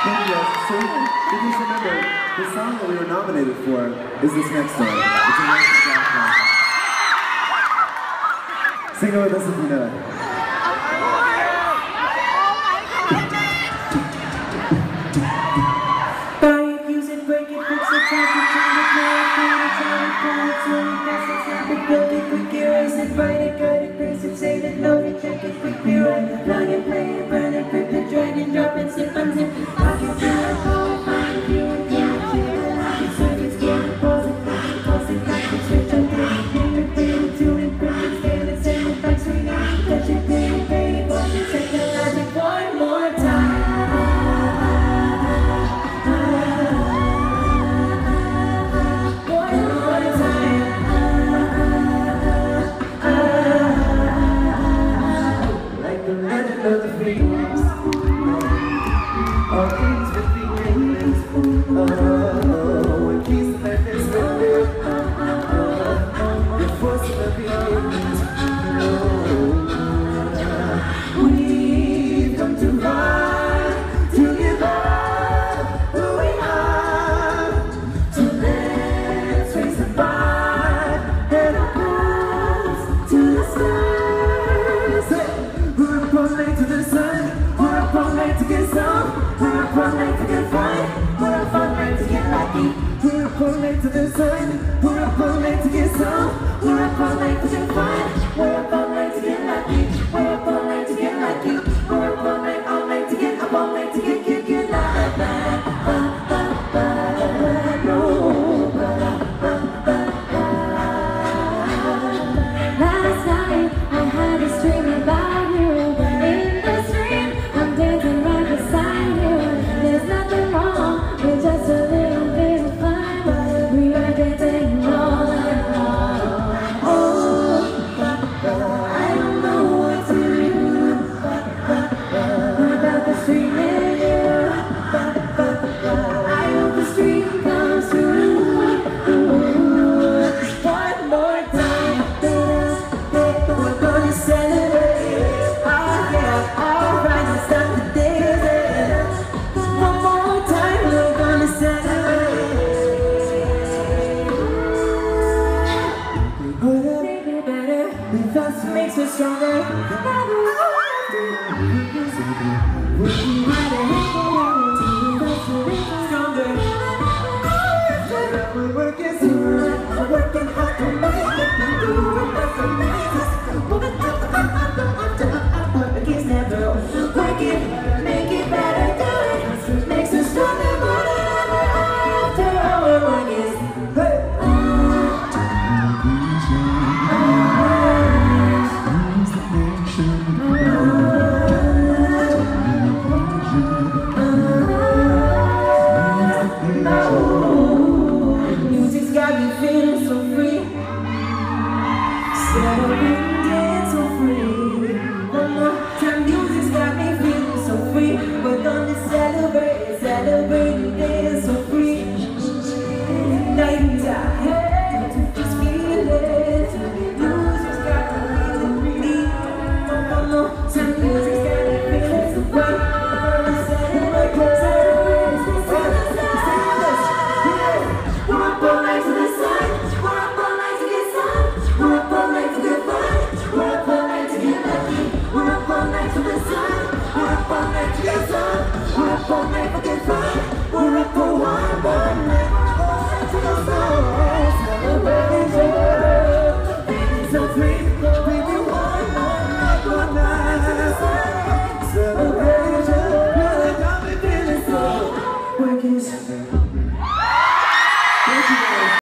Thank you guys. So, if you remember, the song that we were nominated for is this next one. It's a nice song. Sing it with us if you know it. Celebrate.